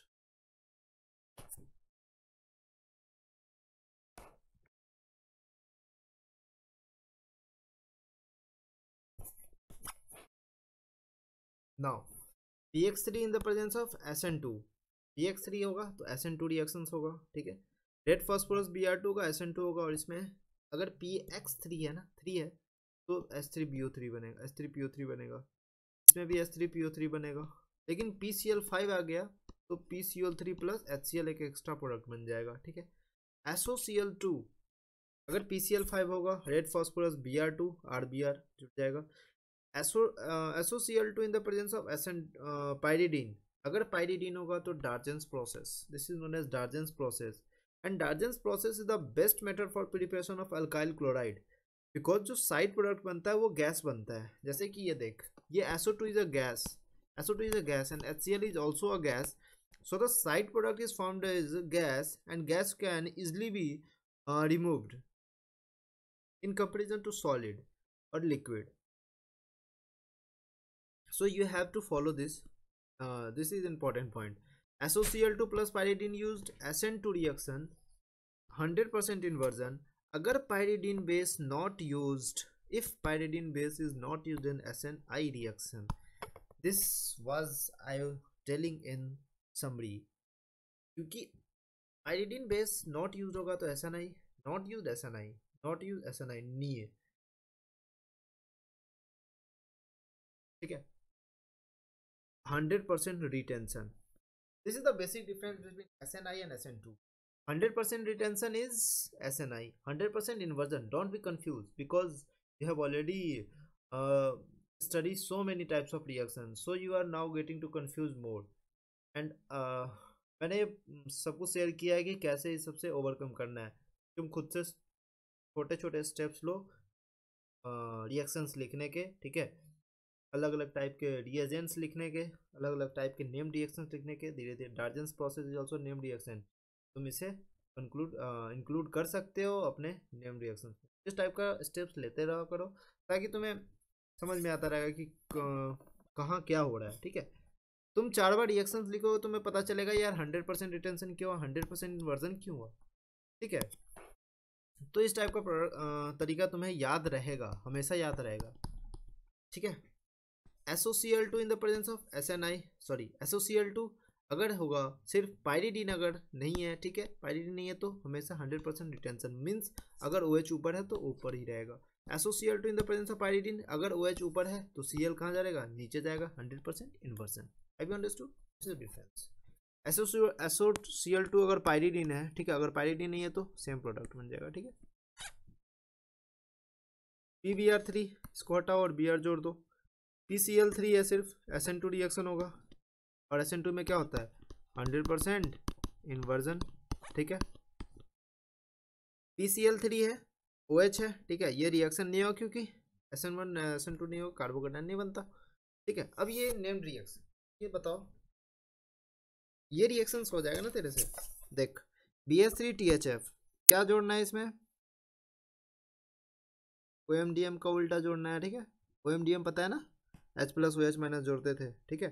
Now PX3 in the presence of SN2, PX3 होगा तो SN2 रिएक्शन होगा, ठीक है। रेड फॉस्फोरस Br2 होगा, SN2 होगा, और इसमें अगर PX3 है ना 3 है तो S3PO3 बनेगा, S3PO3 बनेगा, इसमें भी S3PO3 बनेगा। लेकिन PCl5 आ गया तो PCl3 प्लस HCl एक एक्स्ट्रा प्रोडक्ट बन जाएगा, ठीक है। SOCl2 अगर PCl5 होगा, रेड फॉस्फोरस Br2 RBr जुड़ जाएगा। SOCl2 in the presence of pyridine, अगर पाइरिडीन होगा तो Darzens process, this is known as Darzens process, and Darzens process is the best method for preparation of alkyl chloride, because जो side product बनता है वो gas बनता है। जैसे कि ये देख, ये SO2 is a gas, SO2 is a gas and HCl is also a gas, so the side product is formed as gas and gas can easily be removed in comparison to solid और liquid. So you have to follow this. This is important point. SOCl2 plus pyridine used SN2 reaction, 100% inversion. अगर pyridine base not used, if pyridine base is not used in SNI reaction. This was I telling in summary. क्योंकि pyridine base not used होगा तो SNI, not used SNI नहीं है, ठीक है। 100% retention. This is the basic difference between SNI and SN2. 100% retention is SNI. 100% inversion. Don't be confused because you have already studied so many types of reactions. So you are now getting to confuse more. And मैंने सबको share किया है कि कैसे इस सबसे overcome करना है। तुम खुद से छोटे छोटे स्टेप्स लो रिएक्शंस लिखने के, ठीक है, अलग अलग टाइप के रिएजेंट्स लिखने के, अलग अलग टाइप के नेम रिएक्शंस लिखने के, धीरे धीरे। Darzens process is also name reaction, तुम इसे इंक्लूड कर सकते हो अपने नेम रिएक्शन। इस टाइप का स्टेप्स लेते रहा करो ताकि तुम्हें समझ में आता रहेगा कि कहाँ क्या हो रहा है, ठीक है। तुम 4 बार रिएक्शंस लिखो तुम्हें पता चलेगा यार 100% रिटेंशन क्यों, 100% इन्वर्जन क्यों हुआ, ठीक है। तो इस टाइप का तरीका तुम्हें याद रहेगा, हमेशा याद रहेगा, ठीक है। SOCl2 in the presence of SOCl2 अगर होगा, सिर्फ पाइरिडीन अगर नहीं है, ठीक है, पाइरिडीन नहीं है तो हमेशा 100% रिटेंशन, मीन्स अगर OH ऊपर है तो ऊपर ही रहेगा। SOCl2 in the presence of pyridine अगर OH ऊपर है तो Cl कहाँ जाएगा, नीचे जाएगा, 100% inversion. Have you understood this difference. SOCl2 अगर पाइरिडीन है, ठीक है, अगर पाइरिडीन नहीं है तो सेम प्रोडक्ट बन जाएगा, ठीक है। PBr3 इसको हटाओ और Br जोड़ दो। PCl3 है सिर्फ, SN2 रिएक्शन होगा और SN2 में क्या होता है 100% इन्वर्जन, ठीक है। PCl3 है, OH है, ठीक है, ये रिएक्शन नहीं होगा क्योंकि SN1 SN2 नहीं होगा, कार्बोकैटायन नहीं बनता, ठीक है। अब ये नेम रिएक्शन, ये बताओ ये रिएक्शन हो जाएगा ना तेरे से, देख BS3 THF क्या जोड़ना है इसमें? OMDM का उल्टा जोड़ना है, ठीक है। OMDM पता है ना, H+OH- जोड़ते थे, ठीक है।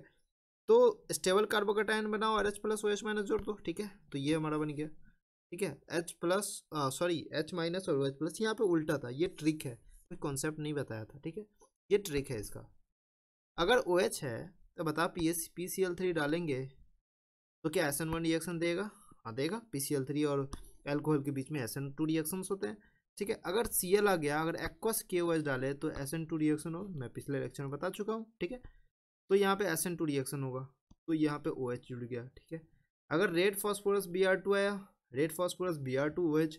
तो स्टेबल कार्बोकैटायन बनाओ और H+OH- जोड़ दो, ठीक है। तो ये हमारा बन गया, ठीक है। H- और OH+ यहाँ पे उल्टा था, ये ट्रिक है, कोई कॉन्सेप्ट नहीं बताया था, ठीक है। ये ट्रिक है इसका। अगर OH है तो बता PCl3 डालेंगे तो क्या SN1 रिएक्शन देगा? हाँ देगा। PCl3 और एल्कोहल के बीच में SN2 रिएक्शंस होते हैं, ठीक है। अगर Cl आ गया, अगर एक्वस KOH डाले तो SN2 रिएक्शन हो, मैं पिछले लेक्चर में बता चुका हूँ, ठीक है। तो यहाँ पे SN2 रिएक्शन होगा, तो यहाँ पे OH जुड़ गया, ठीक है। अगर रेड फॉस्फोरस Br2 आया, red phosphorus Br2 OH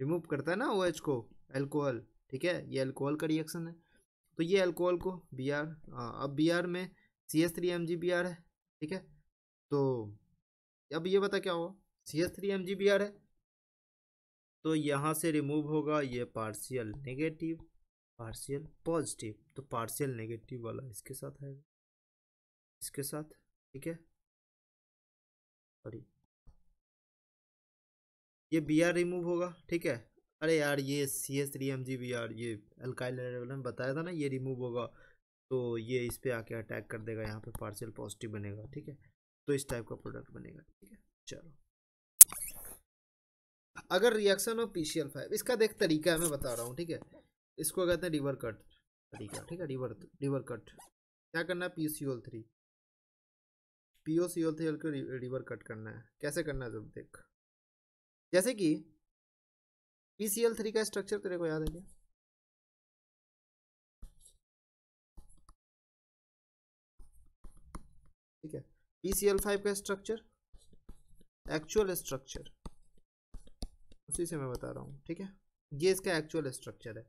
remove करता है ना OH को, एल्कोहल, ठीक है। ये एल्कोहल का रिएक्शन है, तो ये एल्कोहल को Br, अब Br में CH3MgBr है, ठीक है। तो अब ये बता क्या होगा, CH3MgBr है तो यहाँ से रिमूव होगा ये पार्शियल नेगेटिव, पार्शियल पॉजिटिव, तो पार्शियल नेगेटिव वाला इसके साथ आएगा, इसके साथ, ठीक है। सॉरी ये Br रिमूव होगा, ठीक है। अरे यार ये CH3MgBr ये अल्काइल लेवल में बताया था ना, ये रिमूव होगा तो ये इस पर आके अटैक कर देगा, यहाँ पे पार्शियल पॉजिटिव बनेगा, ठीक है। तो इस टाइप का प्रोडक्ट बनेगा, ठीक है। चलो अगर रिएक्शन हो PCl5, इसका देख तरीका है, मैं बता रहा हूँ, ठीक है। इसको कहते हैं रिवर कट तरीका, ठीक है। रिवर कट क्या करना है? PCl3 को रिवर कट करना है। कैसे करना है जब देख, जैसे कि PCl3 का स्ट्रक्चर तेरे को याद है क्या? ठीक है। PCl5 का स्ट्रक्चर, एक्चुअल स्ट्रक्चर उसी से मैं बता रहा हूँ, ठीक है। ये इसका एक्चुअल स्ट्रक्चर है,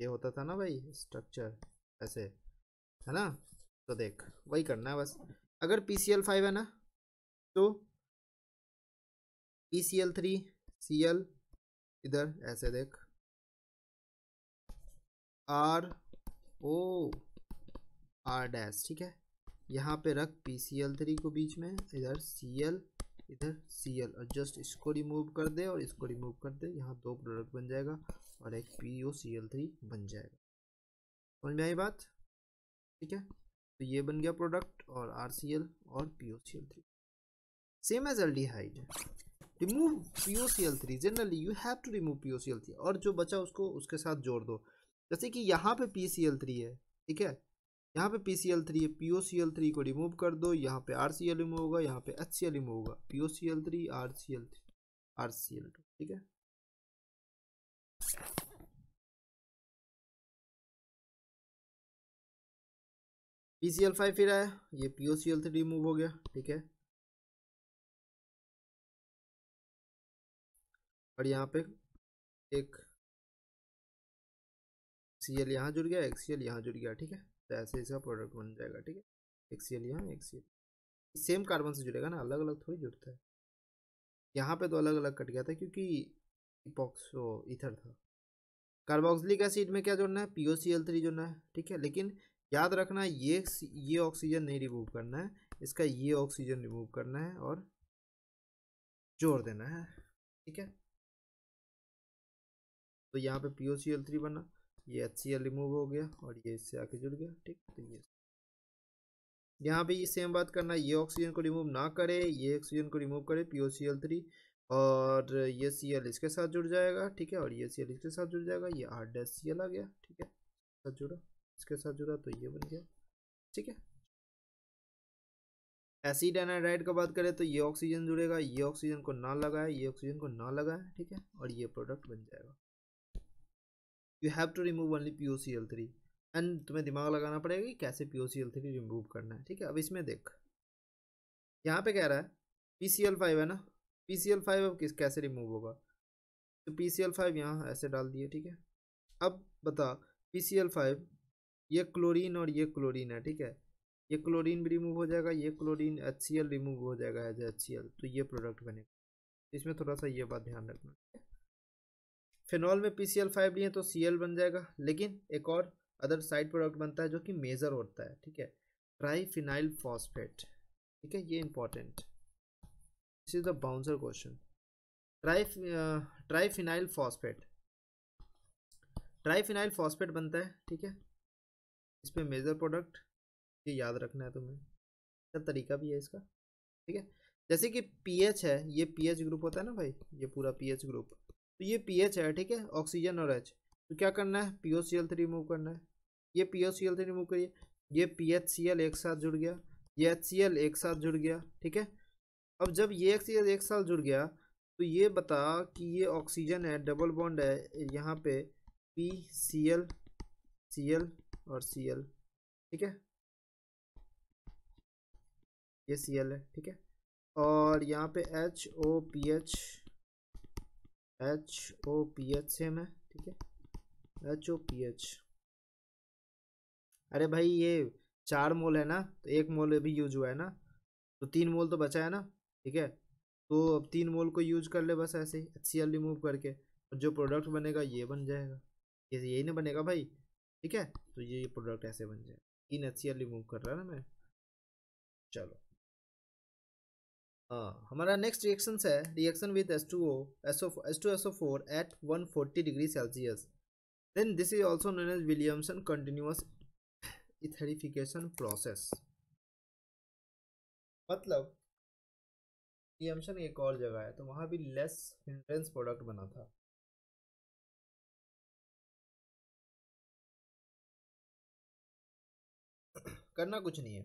ये होता था ना भाई स्ट्रक्चर ऐसे, है ना। तो देख वही करना है बस। अगर PCl5 है ना तो PCl3 Cl इधर ऐसे देख R डैश, ठीक है। यहाँ पे रख PCl3 को बीच में, इधर Cl, इधर Cl, और जस्ट इसको रिमूव कर दे और इसको रिमूव कर दे, यहाँ दो प्रोडक्ट बन जाएगा और एक POCl3 बन जाएगा। समझ में आई बात? ठीक है। तो ये बन गया प्रोडक्ट और RCl और POCl3। Same as aldehyde, remove POCl3, generally you have to remove POCl3 और जो बचा उसको उसके साथ जोड़ दो। जैसे कि यहाँ पे PCl3 है, ठीक है, यहाँ पे PCl3 है, POCl3 को रिमूव कर दो, यहाँ पे RCl रिमूव होगा, यहाँ पे HCl रिमूव होगा, POCl3 RCl3 RCl2, ठीक है। PCl5 फिर आया, ये POCl3 रिमूव हो गया, ठीक है, और यहाँ पे एक Cl यहाँ जुड़ गया, एक Cl यहाँ जुड़ गया, ठीक है। तो ऐसे इसका प्रोडक्ट बन जाएगा, ठीक है। एक Cl यहाँ, एक Cl, सेम कार्बन से जुड़ेगा ना, अलग अलग थोड़ी जुड़ता है। यहाँ पे तो अलग अलग कट गया था क्योंकि इपॉक्सो ईथर था। कार्बोक्सिलिक एसिड में क्या जोड़ना है? POCl3 जोड़ना है, ठीक है। लेकिन याद रखना ये ऑक्सीजन नहीं रिमूव करना है, इसका ये ऑक्सीजन रिमूव करना है और जोड़ देना है, ठीक है। तो यहाँ पे POCl3 बना, ये HCl रिमूव हो गया और ये इससे आके जुड़ गया, ठीक। तो ये यहाँ पे ये सेम बात करना, ये ऑक्सीजन को रिमूव ना करे, ये ऑक्सीजन को रिमूव करे POCl3, और ये Cl इसके साथ जुड़ जाएगा, ठीक है, और ये Cl इसके साथ जुड़ जाएगा, ये R-Cl आ गया, ठीक है, साथ जुड़ा, इसके साथ जुड़ा, तो ये बन गया, ठीक है। एसिड एनाइड का बात करें तो ये ऑक्सीजन जुड़ेगा, ये ऑक्सीजन को ना लगाए, ये ऑक्सीजन को ना लगाए, ठीक है, और ये प्रोडक्ट बन जाएगा। You have to remove only POCl3 and तुम्हें दिमाग लगाना पड़ेगा कि कैसे POCl3 रिमूव करना है, ठीक है। अब इसमें देख यहाँ पे कह रहा है PCl5 है ना, PCl5 अब कैसे रिमूव होगा? तो PCl5 यहाँ ऐसे डाल दिए, ठीक है। अब बता PCl5, ये क्लोरीन और ये क्लोरीन है, ठीक है, ये क्लोरीन भी रिमूव हो जाएगा, ये क्लोरीन HCl रिमूव हो जाएगा एज HCl, तो ये प्रोडक्ट बनेगा। इसमें थोड़ा सा ये बात ध्यान रखना है। फिनॉल में PCl5 लिए तो Cl बन जाएगा, लेकिन एक और अदर साइड प्रोडक्ट बनता है जो कि मेजर होता है, ठीक है, ट्राई फिनाइल फॉस्फेट, ठीक है, ये important, This is the bouncer question. Triphenyl phosphate बनता है, ठीक है। इस पर मेजर प्रोडक्ट ये याद रखना है तुम्हें, इसका तरीका भी है इसका, ठीक है। जैसे कि पीएच है, ये पीएच ग्रुप होता है ना भाई, ये पूरा पीएच ग्रुप, तो ये पीएच है, ठीक है, ऑक्सीजन और एच। तो क्या करना है, POCl3 रिमूव करना है। ये POCl3 रिमूव करिए, ये PHCl एक साथ जुड़ गया, ये HCl एक साथ जुड़ गया, ठीक है। अब जब ये HCl एक साथ जुड़ गया तो ये बता कि ये ऑक्सीजन है, डबल बॉन्ड है यहाँ पे, PCl, Cl और Cl, ठीक है, ये Cl है, ठीक है। और यहाँ पे HOPH, HOPH सेम है, ठीक है, HOPH। अरे भाई ये 4 मोल है ना, तो 1 मोल अभी यूज हुआ है ना, तो 3 मोल तो बचा है ना, ठीक है। तो अब 3 मोल को यूज कर ले बस, ऐसे ही HCl रिमूव करके, और जो प्रोडक्ट बनेगा ये बन जाएगा, यही ना बनेगा भाई, ठीक है। तो ये प्रोडक्ट ऐसे बन जाएगा, 3 HCl रिमूव कर रहा है ना मैं। चलो हाँ, हमारा नेक्स्ट रिएक्शन है, reaction with H2SO4 at 140 degree Celsius, then this is also known as Williamson continuous etherification process. मतलब विलियमसन एक और जगह है, तो वहाँ भी लेस हिंड्रेंस प्रोडक्ट बना था। करना कुछ नहीं है,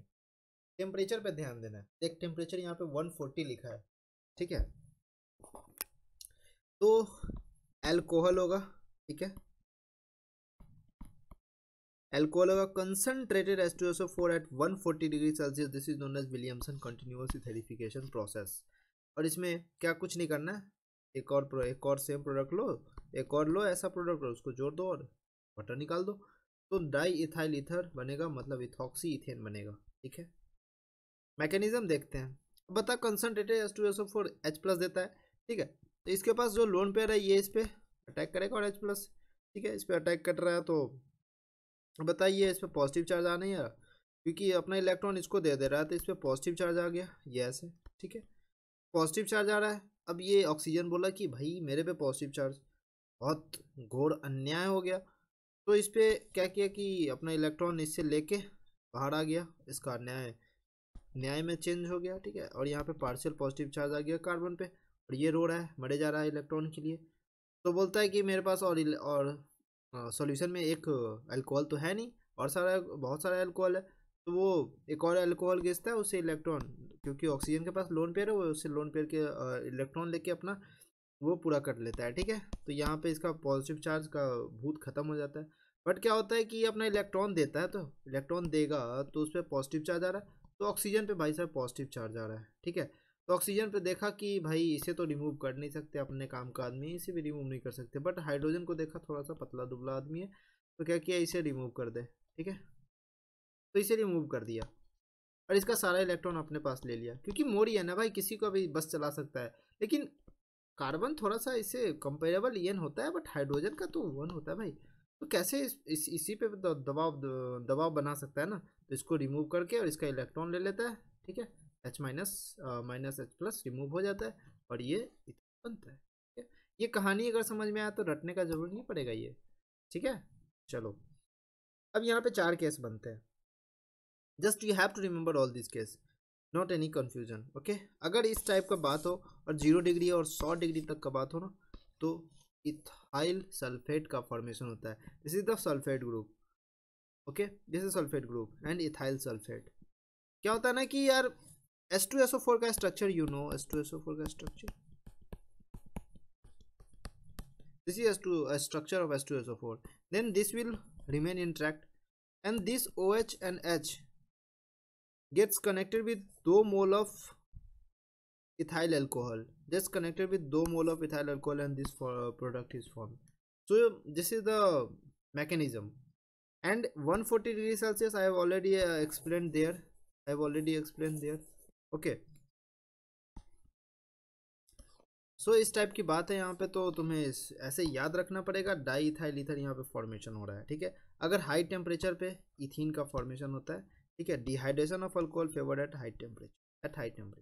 टेम्परेचर पे ध्यान देना है। देख टेम्परेचर यहाँ पे 140 लिखा है, ठीक है, तो एल्कोहल होगा, ठीक है, एल्कोहल होगा। Concentrated H2SO4 at 140 degree Celsius, this is known as Williamson continuous etherification process. और इसमें क्या कुछ नहीं करना है, एक और सेम प्रोडक्ट लो, एक और लो ऐसा प्रोडक्ट और उसको जोड़ दो और वाटर निकाल दो, तो डाई इथाइल ईथर बनेगा, मतलब इथॉक्सी इथेन बनेगा, ठीक है। मैकेनिज्म देखते हैं, बता कंसनट्रेटेड H2SO4 H+ देता है, ठीक है, तो इसके पास जो लोन पेयर है ये इस पर अटैक करेगा और H+, ठीक है, इस पर अटैक कर रहा है, तो बताइए इस पर पॉजिटिव चार्ज आना ही है, क्योंकि अपना इलेक्ट्रॉन इसको दे दे रहा है, तो इस पर पॉजिटिव चार्ज आ गया ये ऐसे, ठीक है, पॉजिटिव चार्ज आ रहा है। अब ये ऑक्सीजन बोला कि भाई मेरे पे पॉजिटिव चार्ज, बहुत घोर अन्याय हो गया, तो इस पर क्या किया कि अपना इलेक्ट्रॉन इससे लेके बाहर आ गया, इसका न्याय में चेंज हो गया, ठीक है। और यहाँ पे पार्शियल पॉजिटिव चार्ज आ गया कार्बन पे, और ये रो रहा है, मरे जा रहा है इलेक्ट्रॉन के लिए, तो बोलता है कि मेरे पास और सॉल्यूशन में एक अल्कोहल तो है नहीं, और बहुत सारा अल्कोहल है, तो वो एक और अल्कोहल घिसता है उससे इलेक्ट्रॉन, क्योंकि ऑक्सीजन के पास लोन पेयर है, वो उससे लोन पेयर के इलेक्ट्रॉन लेके अपना वो पूरा कर लेता है, ठीक है। तो यहाँ पर इसका पॉजिटिव चार्ज का भूत खत्म हो जाता है, बट क्या होता है कि ये अपना इलेक्ट्रॉन देता है, तो इलेक्ट्रॉन देगा तो उस पर पॉजिटिव चार्ज आ रहा है, तो ऑक्सीजन पे भाई साहब पॉजिटिव चार्ज आ रहा है, ठीक है। तो ऑक्सीजन पे देखा कि भाई इसे तो रिमूव कर नहीं सकते, अपने काम का आदमी इसे भी रिमूव नहीं कर सकते, बट हाइड्रोजन को देखा थोड़ा सा पतला दुबला आदमी है, तो क्या किया इसे रिमूव कर दे, ठीक है, तो इसे रिमूव कर दिया और इसका सारा इलेक्ट्रॉन अपने पास ले लिया, क्योंकि मोड़ी है ना भाई, किसी को भी बस चला सकता है। लेकिन कार्बन थोड़ा सा इससे कंपेरेबल इन होता है, बट हाइड्रोजन का तो वन होता है भाई, तो कैसे इसी पे दबाव बना सकता है ना, तो इसको रिमूव करके और इसका इलेक्ट्रॉन ले लेता है, ठीक है, H- H+ रिमूव हो जाता है और ये बनता है, ठीक है। ये कहानी अगर समझ में आया तो रटने का जरूरत नहीं पड़ेगा ये, ठीक है। चलो अब यहाँ पे 4 केस बनते हैं, just you have to remember all this case, not any confusion, okay. अगर इस टाइप का बात हो और 0 डिग्री और 100 डिग्री तक का बात हो ना, तो इथाइल सल्फेट का फॉर्मेशन होता है, this is the sulphate group, okay, this is sulphate group and ethyl sulphate. क्या होता है ना कि यार H2SO4 का स्ट्रक्चर, यू नो H2SO4 का structure, this is structure of H2SO4, then this will remain intact and this OH and H gets connected with 2 mole of ethyl alcohol, just connected with 2 mole of ethyl alcohol and this product is formed. So this is the mechanism. And 140 degrees Celsius I have already explained there. Okay. So इस type की बात है यहाँ पे, तो तुम्हें ऐसे याद रखना पड़ेगा, डाई इथाइल ईथर यहाँ पे फॉर्मेशन हो रहा है, ठीक है। अगर हाई टेम्परेचर पे इथीन का फॉर्मेशन होता है, ठीक है। Dehydration of alcohol favoured at high temperature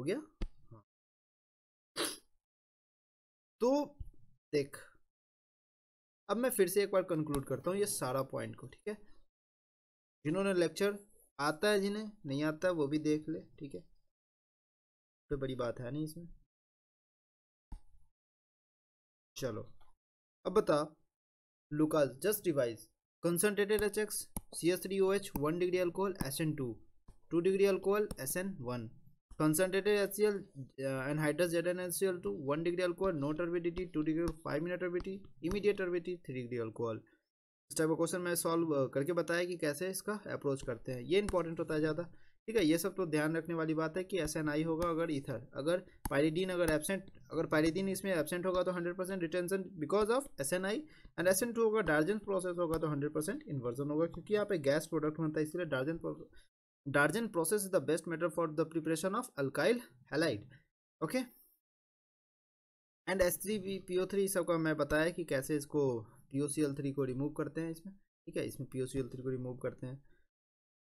हो गया। हाँ। तो देख, अब मैं फिर से एक बार कंक्लूड करता हूँ ये सारा पॉइंट को, ठीक है। जिन्होंने लेक्चर आता है, जिन्हें नहीं आता है वो भी देख ले, ठीक है, कोई बड़ी बात है नहीं इसमें। चलो अब बता, Lucas just revise concentrated HX CS3OH 1 degree alcohol SN2 2 degree alcohol SN1, concentrated HCl anhydrous ZnHCl2 1 degree alcohol no turbidity 2 degree 5 minute turbidity immediate turbidity 3 degree alcohol. इस टाइप का क्वेश्चन मैं सॉल्व करके बताया कि कैसे इसका अप्रोच करते हैं, ये इंपॉर्टेंट होता है ज़्यादा, ठीक है। ये सब तो ध्यान रखने वाली बात है कि SNI होगा अगर ईथर, अगर पायरीडीन अगर एब्सेंट, अगर पायरीडीन इसमें एब्सेंट होगा तो 100% रिटेंशन बिकॉज ऑफ SNI, एंड SN2 होगा डार्जेंस प्रोसेस होगा तो 100% इन्वर्जन होगा, क्योंकि यहाँ पे गैस प्रोडक्ट बनता है, इसलिए Darzens process is the best method for the preparation of alkyl halide, okay. And H3PO3 सबका मैं बताया कि कैसे इसको POCl3 को रिमूव करते हैं इसमें, ठीक है, इसमें POCl3 को रिमूव करते हैं।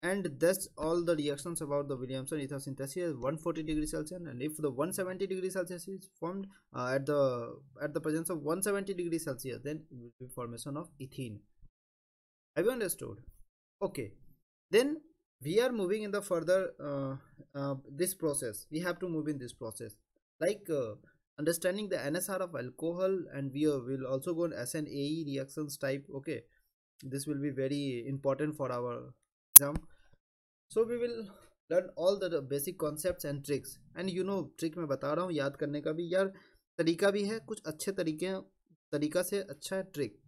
And that's all the reactions about the Williamson ether synthesis 140 degrees Celsius, and if the 170 degrees Celsius is formed at the presence of 170 degrees Celsius, then it will be formation of ethene. Have you understood? Okay. Then we are moving in the further this process. We have to move in this process, like understanding the NSR of alcohol, and we will also go on SNAE reactions type. Okay, this will be very important for our exam. So we will learn all the basic concepts and tricks, and you know trick मैं बता रहा हूँ, याद करने का भी यार तरीका भी है, कुछ अच्छे तरीका से अच्छा है,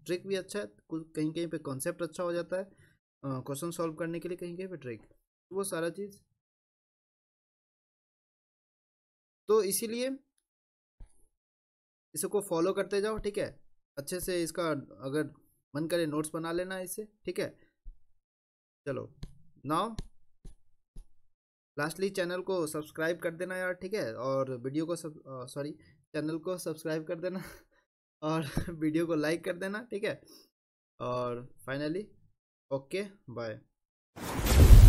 ट्रिक भी अच्छा है, कुछ कहीं कहीं पे कॉन्सेप्ट अच्छा हो जाता है क्वेश्चन सॉल्व करने के लिए, कहीं कहीं पे ट्रिक, वो सारा चीज़। तो इसीलिए इसको फॉलो करते जाओ, ठीक है, अच्छे से इसका अगर मन करे नोट्स बना लेना इससे, ठीक है। चलो नाउ लास्टली चैनल को सब्सक्राइब कर देना यार, ठीक है, और वीडियो को चैनल को सब्सक्राइब कर देना और वीडियो को लाइक कर देना, ठीक है। और फाइनली ओके बाय।